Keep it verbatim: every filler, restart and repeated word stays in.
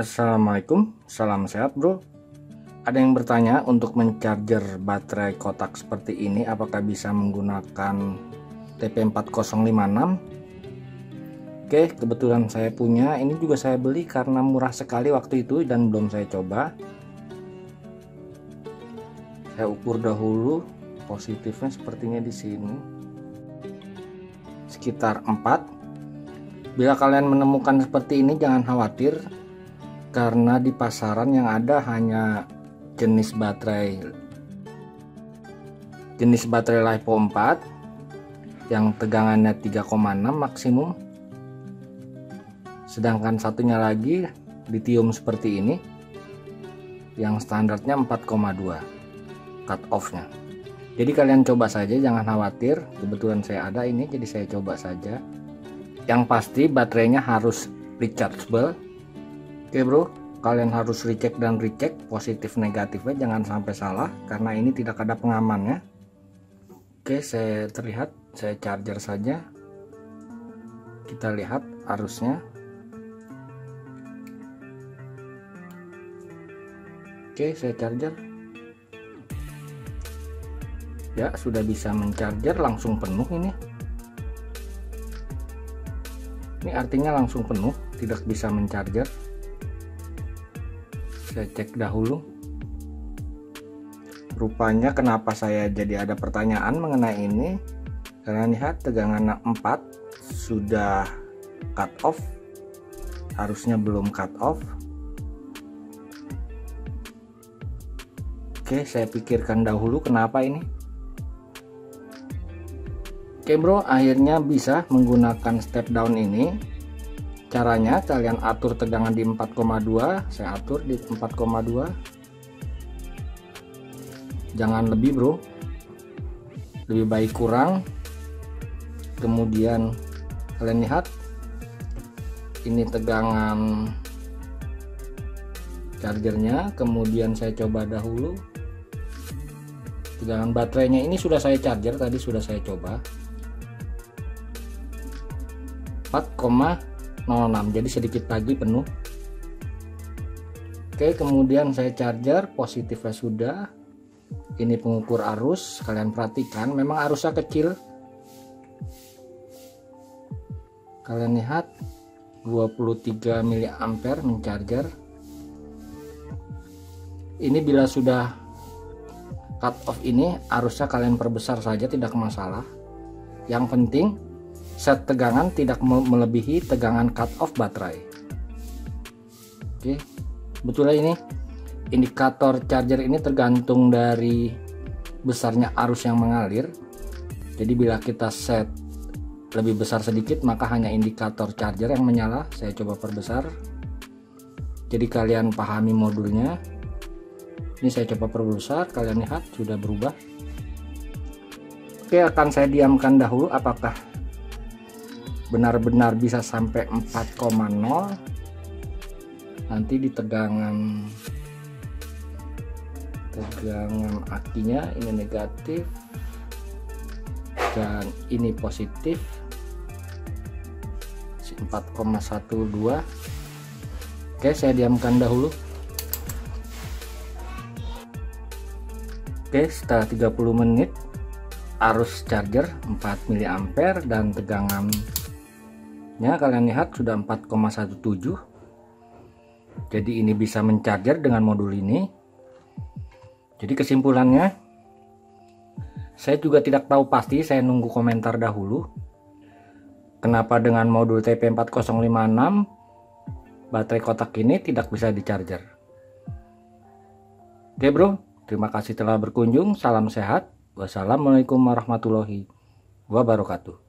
Assalamualaikum, salam sehat bro. Ada yang bertanya untuk mencharger baterai kotak seperti ini apakah bisa menggunakan T P empat nol lima enam? Oke, kebetulan saya punya. Ini juga saya beli karena murah sekali waktu itu dan belum saya coba. Saya ukur dahulu, positifnya sepertinya di sini sekitar empat. Bila kalian menemukan seperti ini jangan khawatir, karena di pasaran yang ada hanya jenis baterai jenis baterai LiPo empat yang tegangannya tiga koma enam maksimum, sedangkan satunya lagi lithium seperti ini yang standarnya empat koma dua cut off-nya. Jadi kalian coba saja, jangan khawatir. Kebetulan saya ada ini, jadi saya coba saja. Yang pasti baterainya harus rechargeable. Oke bro, kalian harus recheck dan recheck positif negatifnya, jangan sampai salah karena ini tidak ada pengamannya. Oke, saya terlihat, saya charger saja. Kita lihat arusnya. Oke, saya charger. Ya, sudah bisa mencharger, langsung penuh ini. Ini artinya langsung penuh, tidak bisa mencharger. Saya cek dahulu. Rupanya kenapa saya jadi ada pertanyaan mengenai ini, karena lihat tegangan empat sudah cut off, harusnya belum cut off. Oke, saya pikirkan dahulu kenapa ini. Oke bro, akhirnya bisa menggunakan step down ini. Caranya kalian atur tegangan di empat koma dua, saya atur di empat koma dua, jangan lebih bro, lebih baik kurang. Kemudian kalian lihat ini tegangan chargernya, kemudian saya coba dahulu tegangan baterainya. Ini sudah saya charger tadi, sudah saya coba empat koma nol enam, jadi sedikit lagi penuh. Oke, kemudian saya charger, positifnya sudah. Ini pengukur arus, kalian perhatikan memang arusnya kecil, kalian lihat dua puluh tiga miliampere mencharger. Ini bila sudah cut off ini arusnya kalian perbesar saja, tidak masalah. Yang penting set tegangan tidak melebihi tegangan cut off baterai. Oke, betulnya ini indikator charger ini tergantung dari besarnya arus yang mengalir. Jadi bila kita set lebih besar sedikit maka hanya indikator charger yang menyala. Saya coba perbesar, jadi kalian pahami modulnya. Ini saya coba perbesar, kalian lihat sudah berubah. Oke, akan saya diamkan dahulu apakah benar-benar bisa sampai empat koma nol nanti di tegangan tegangan akinya. Ini negatif dan ini positif empat koma satu dua. Oke, saya diamkan dahulu. Oke, setelah tiga puluh menit arus charger empat miliampere dan tegangan ya, kalian lihat sudah empat koma satu tujuh. Jadi ini bisa mencarger dengan modul ini. Jadi kesimpulannya saya juga tidak tahu pasti, saya nunggu komentar dahulu kenapa dengan modul T P empat nol lima enam baterai kotak ini tidak bisa dicarger. Oke bro, terima kasih telah berkunjung. Salam sehat, wassalamualaikum warahmatullahi wabarakatuh.